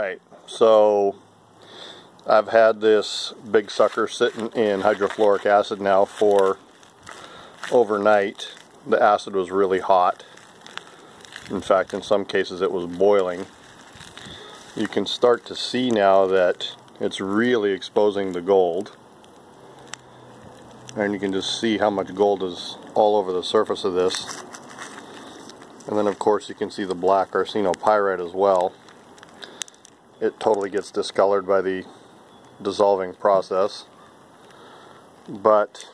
Alright, so I've had this big sucker sitting in hydrofluoric acid now for overnight. The acid was really hot. In fact, in some cases it was boiling. You can start to see now that it's really exposing the gold. And you can just see how much gold is all over the surface of this. And then of course you can see the black arsenopyrite as well. It totally gets discolored by the dissolving process. But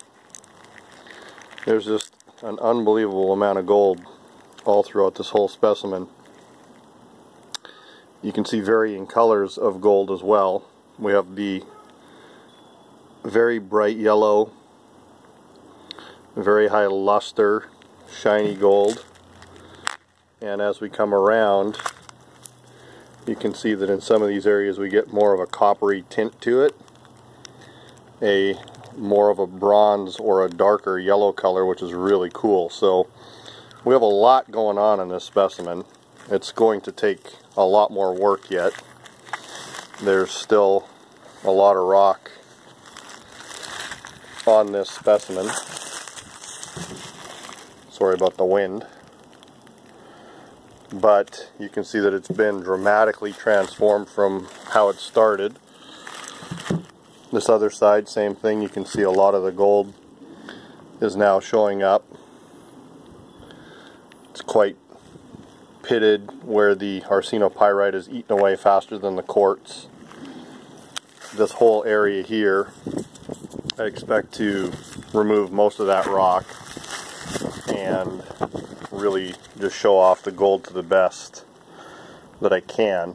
there's just an unbelievable amount of gold all throughout this whole specimen. You can see varying colors of gold as well. We have the very bright yellow, very high luster, shiny gold. And as we come around, you can see that in some of these areas we get more of a coppery tint to it, more of a bronze or a darker yellow color, which is really cool. So we have a lot going on in this specimen. It's going to take a lot more work yet. There's still a lot of rock on this specimen. Sorry about the wind. But you can see that it's been dramatically transformed from how it started. This other side, same thing. You can see a lot of the gold is now showing up. It's quite pitted where the arsenopyrite is eaten away faster than the quartz. This whole area here, I expect to remove most of that rock and really just show off the gold to the best that I can.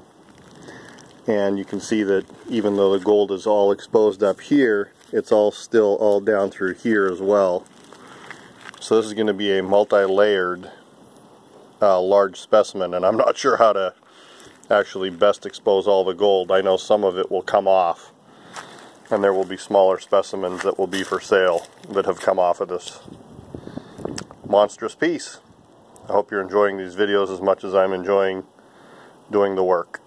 And you can see that even though the gold is all exposed up here, it's all still all down through here as well. So this is going to be a multi-layered large specimen, and I'm not sure how to actually best expose all the gold. I know some of it will come off, and there will be smaller specimens that will be for sale that have come off of this monstrous piece. I hope you're enjoying these videos as much as I'm enjoying doing the work.